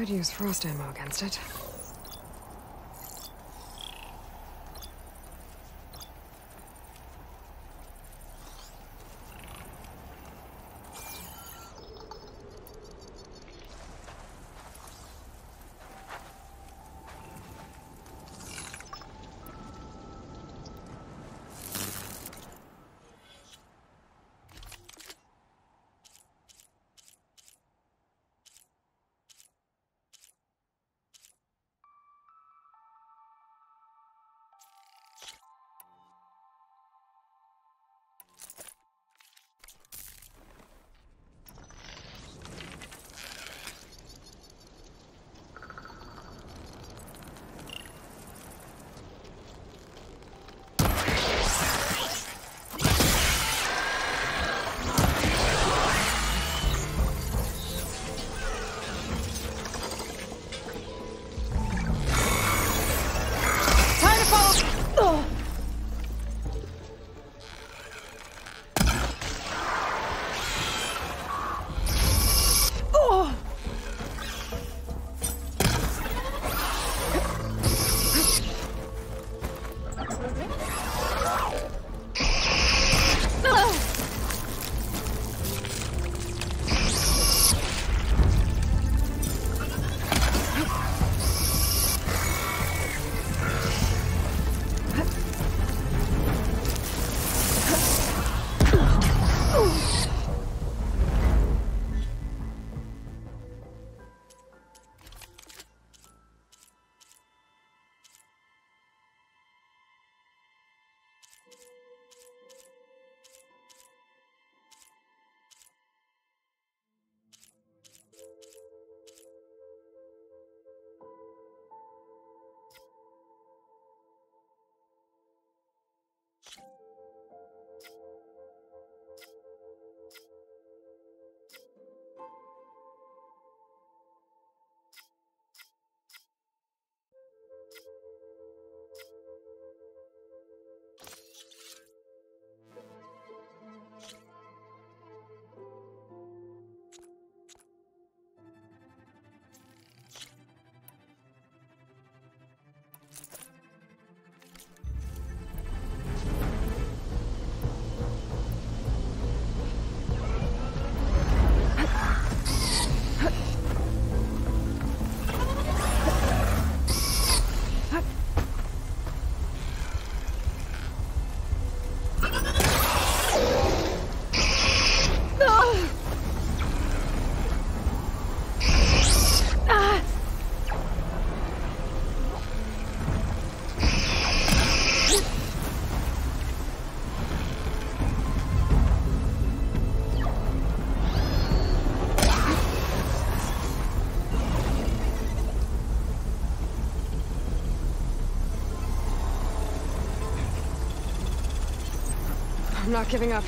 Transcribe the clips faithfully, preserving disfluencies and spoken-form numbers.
Could use frost ammo against it. I'm not giving up.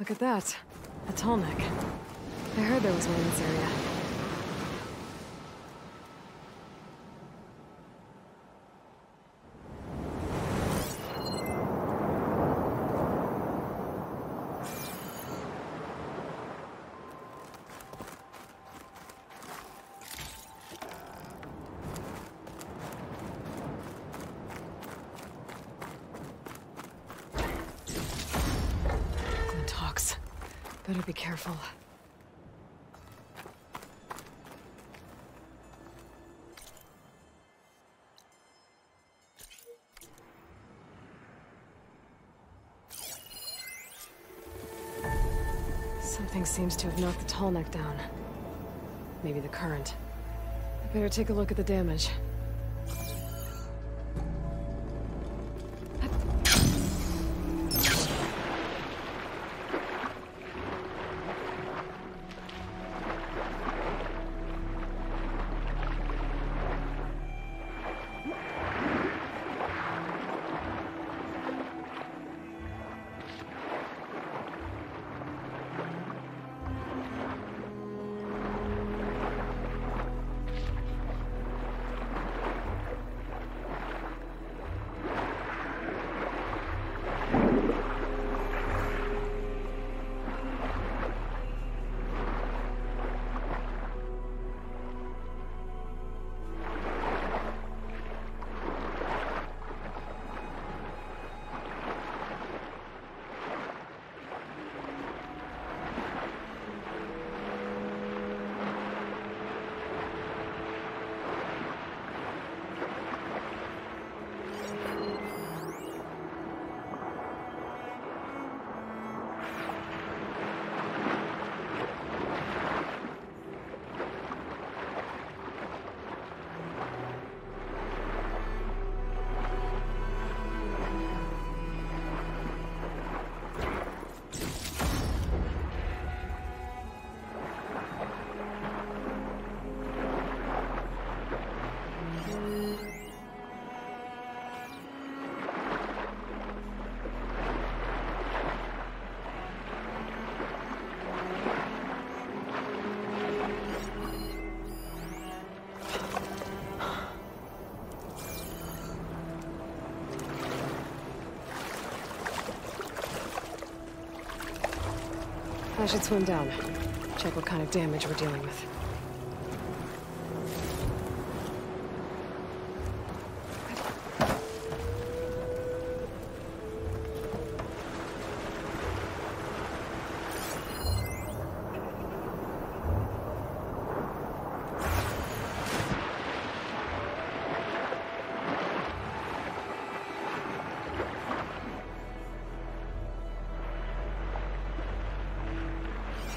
Look at that. A Tallneck. I heard there was one in this area. Better be careful. Something seems to have knocked the Tallneck down. Maybe the current. I better take a look at the damage. I should swim down, check what kind of damage we're dealing with.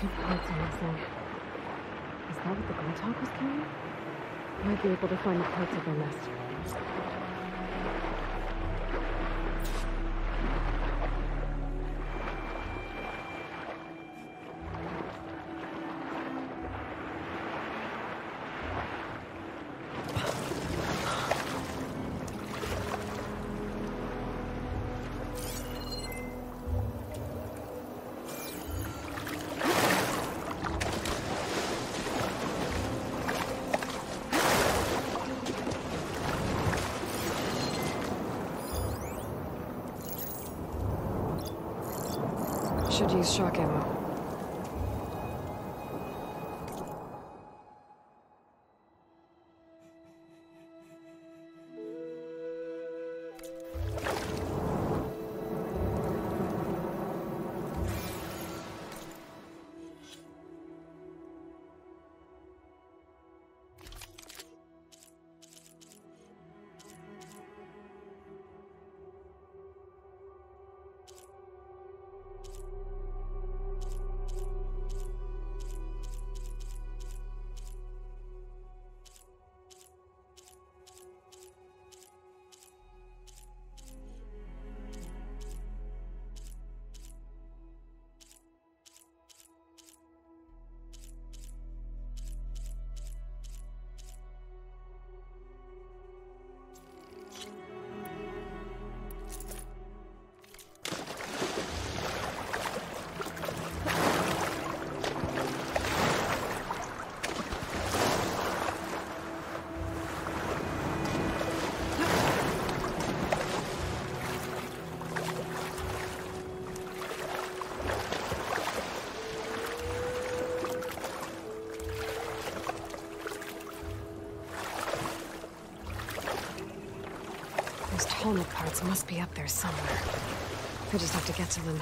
Two parts are missing. Is that what the Goldhawk was carrying? Might be able to find the parts of their nest. Should use shock ammo. Tallneck parts must be up there somewhere. I just have to get to them.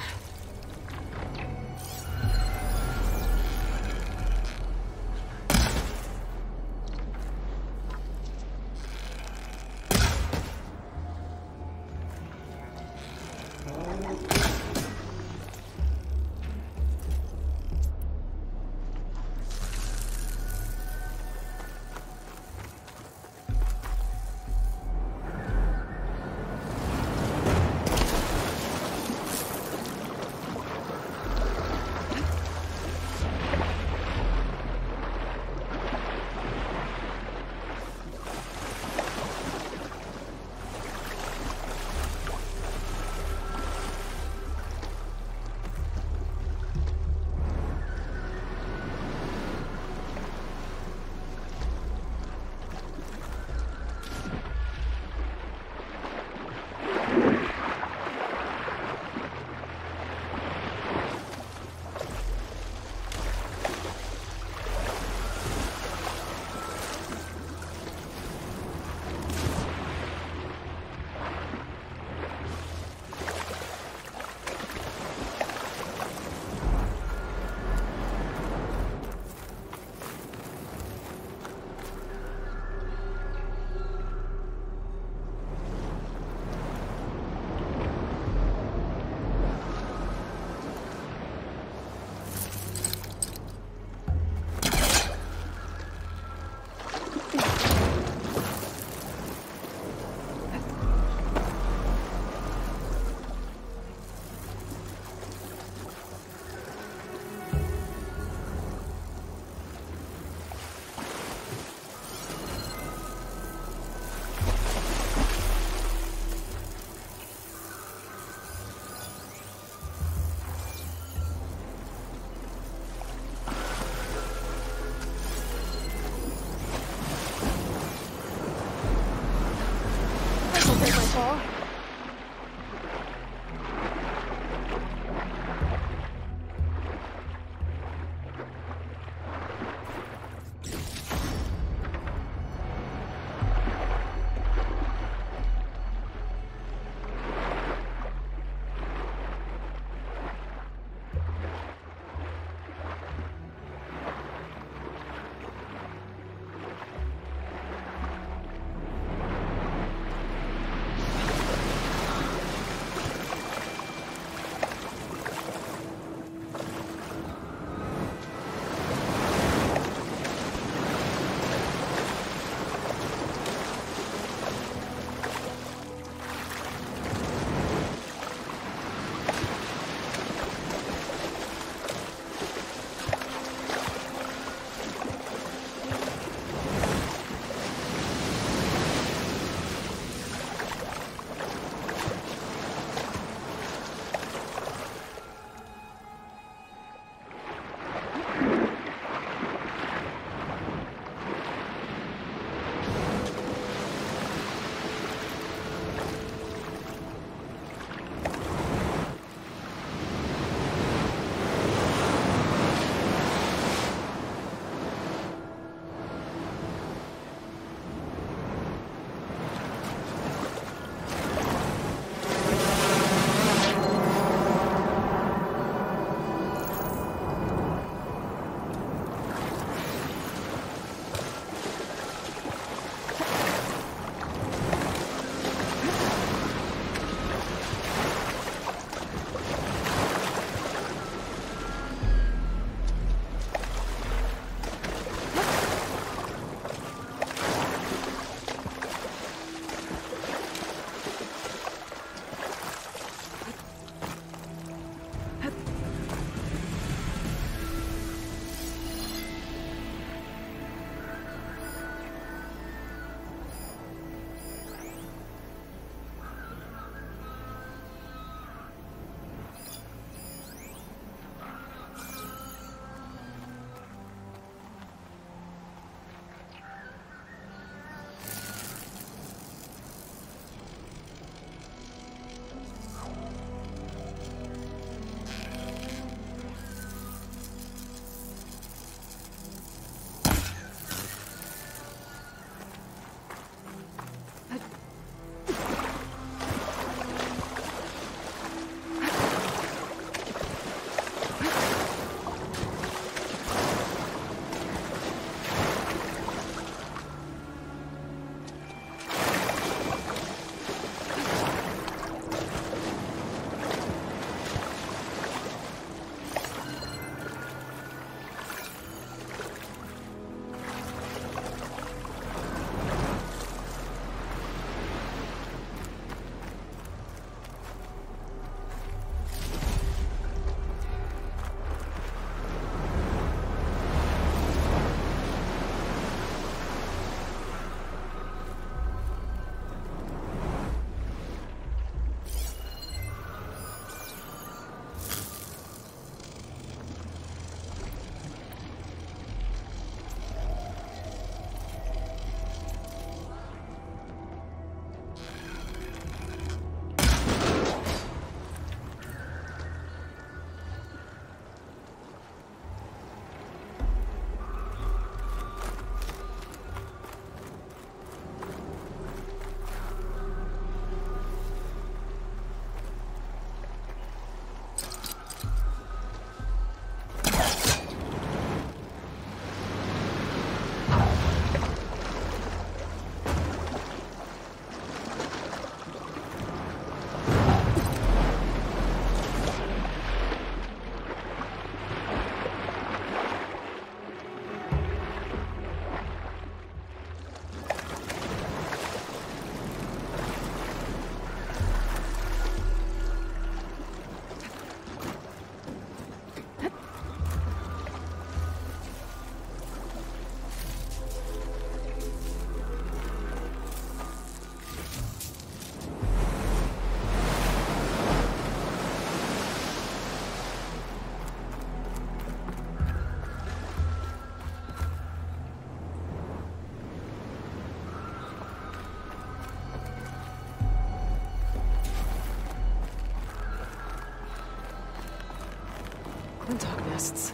Dog nests.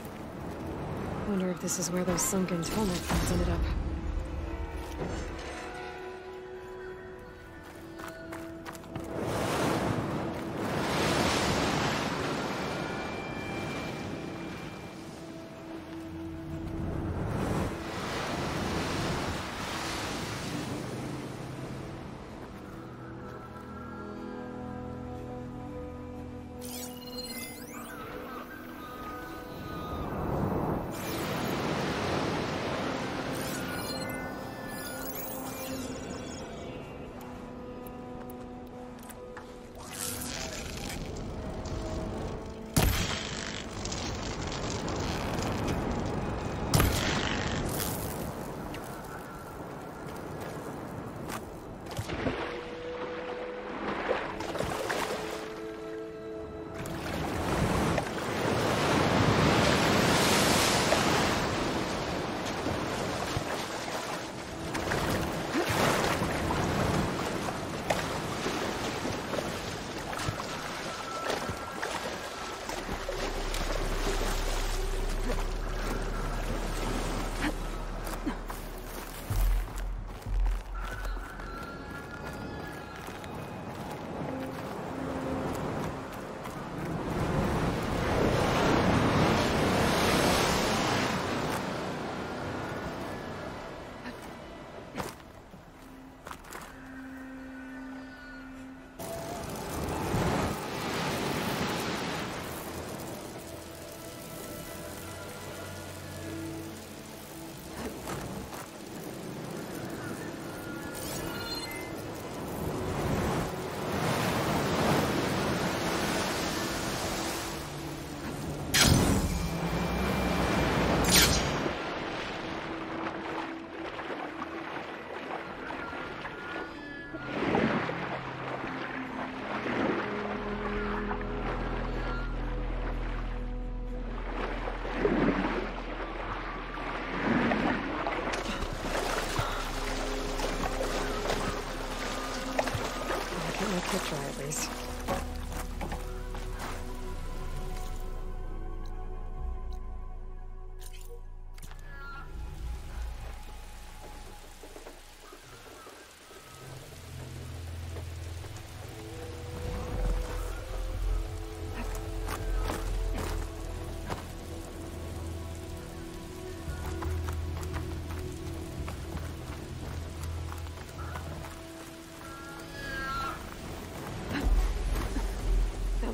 Wonder if this is where those sunken Tallneck things ended up.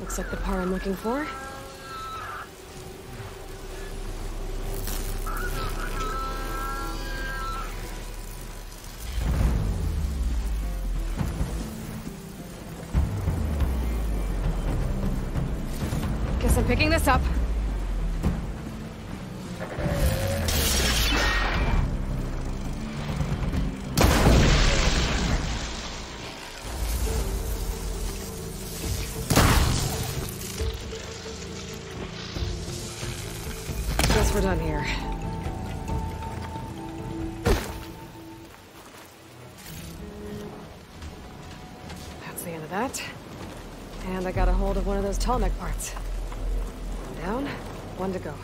Looks like the par I'm looking for. Guess I'm picking this up. We're done here. That's the end of that. And I got a hold of one of those Tallneck parts. One down, one to go.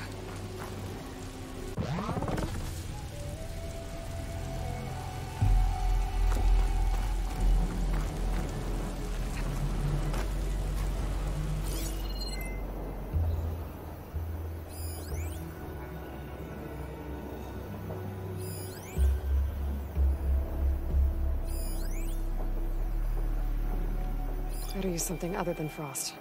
Better use something other than frost.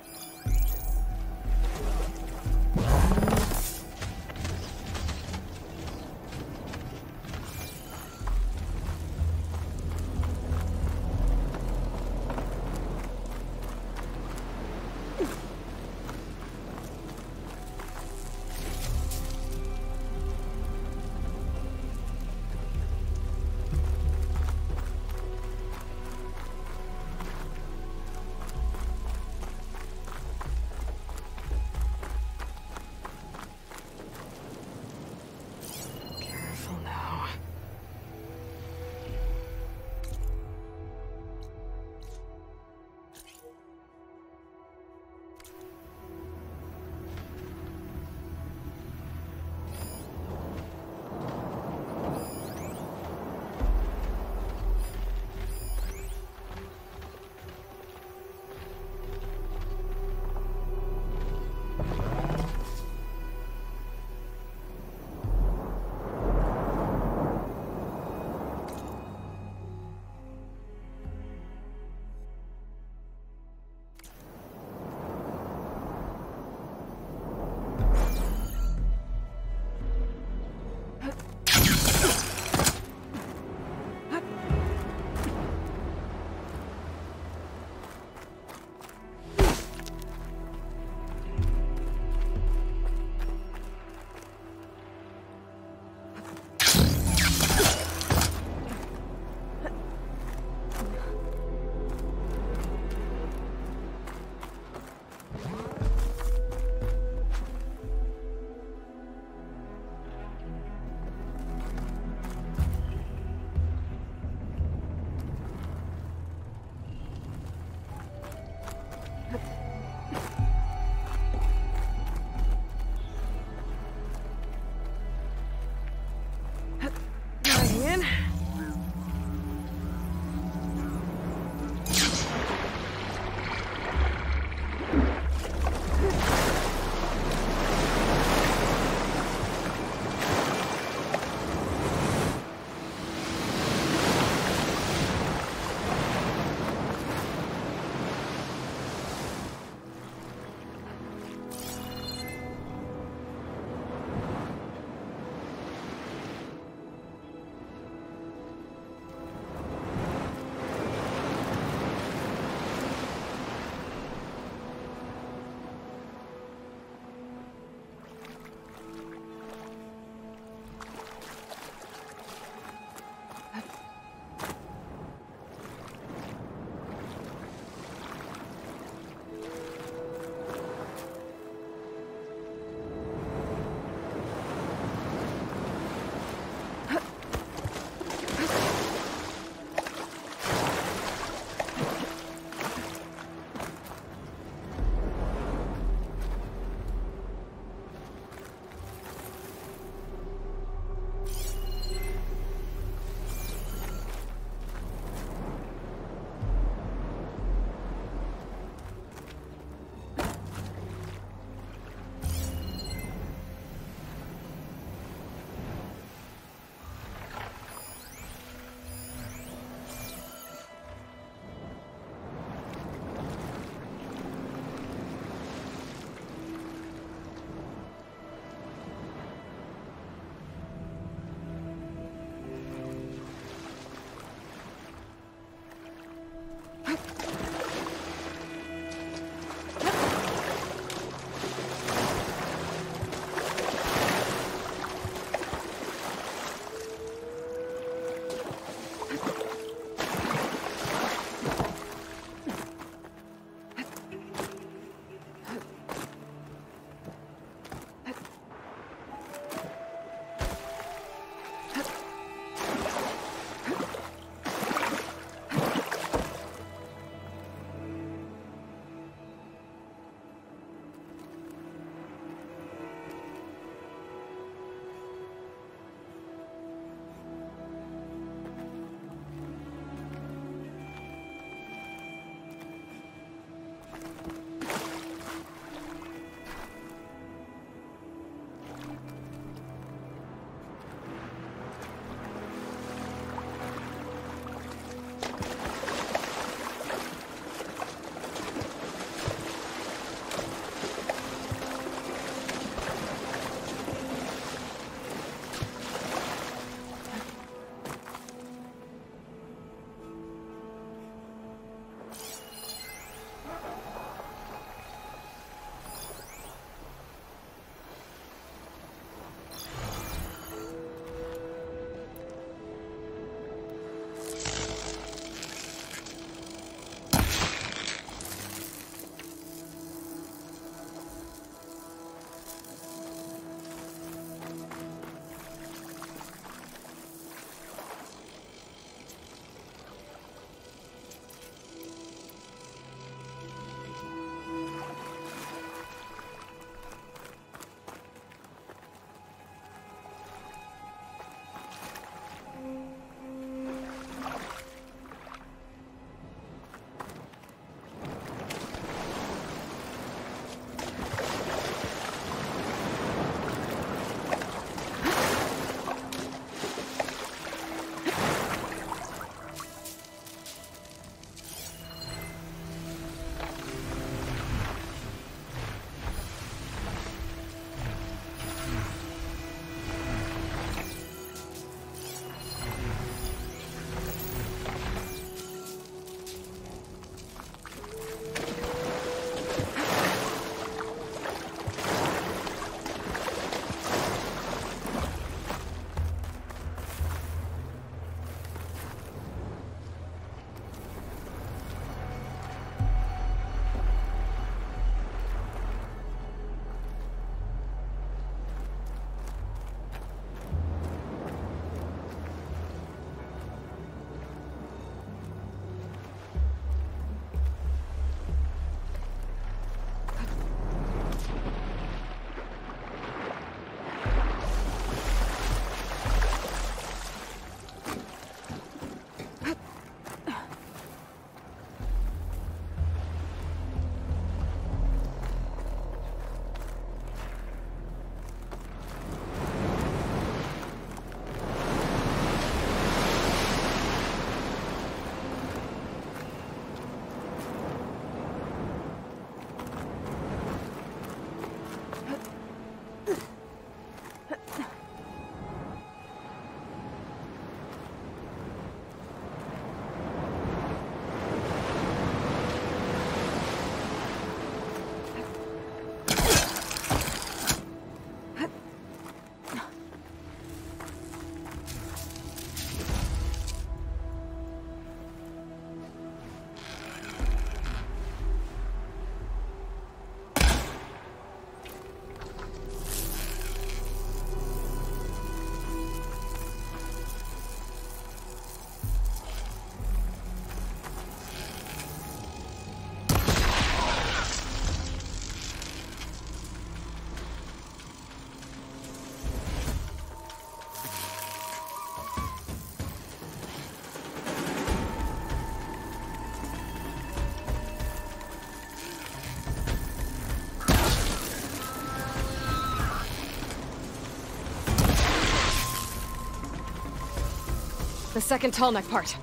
The second Tallneck part.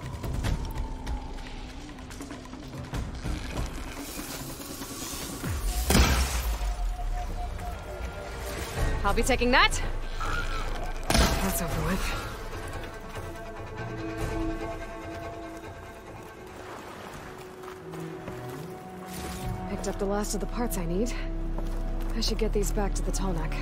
I'll be taking that. That's over with. Picked up the last of the parts I need. I should get these back to the Tallneck.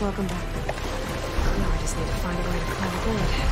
Welcome back. Now I just need to find a way to climb aboard.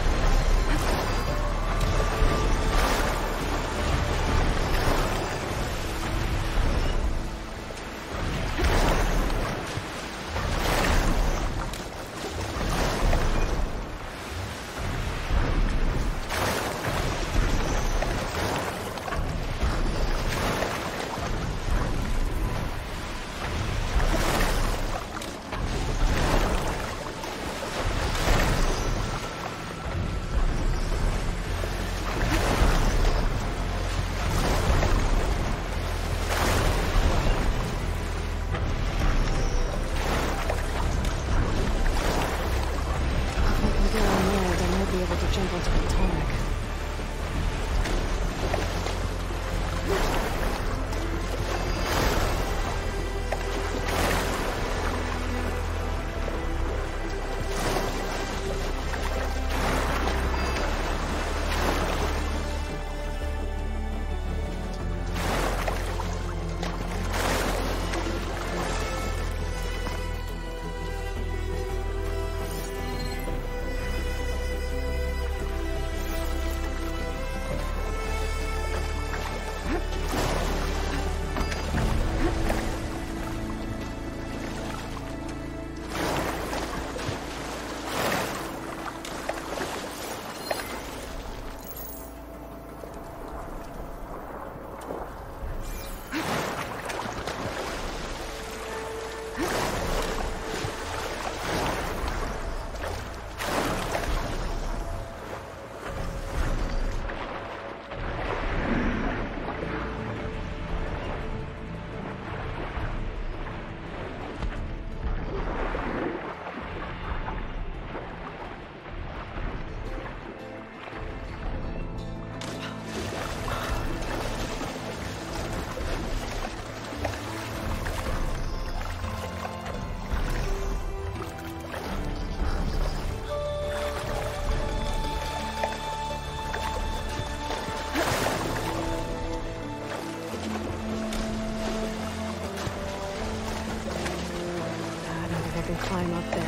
climb up there.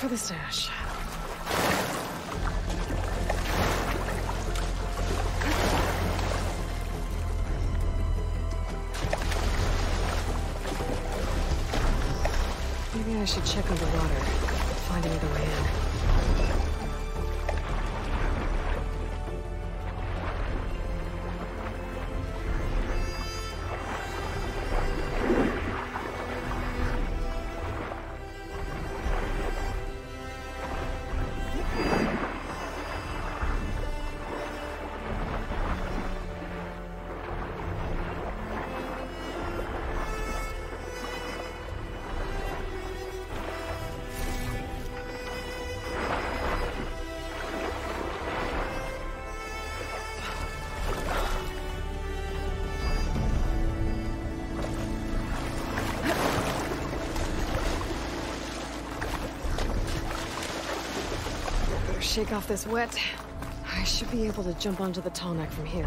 For the stash. Maybe I should check underwater, find another way in. Shake off this wet. I should be able to jump onto the Tallneck from here.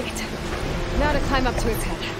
made it. Now to climb up to his head.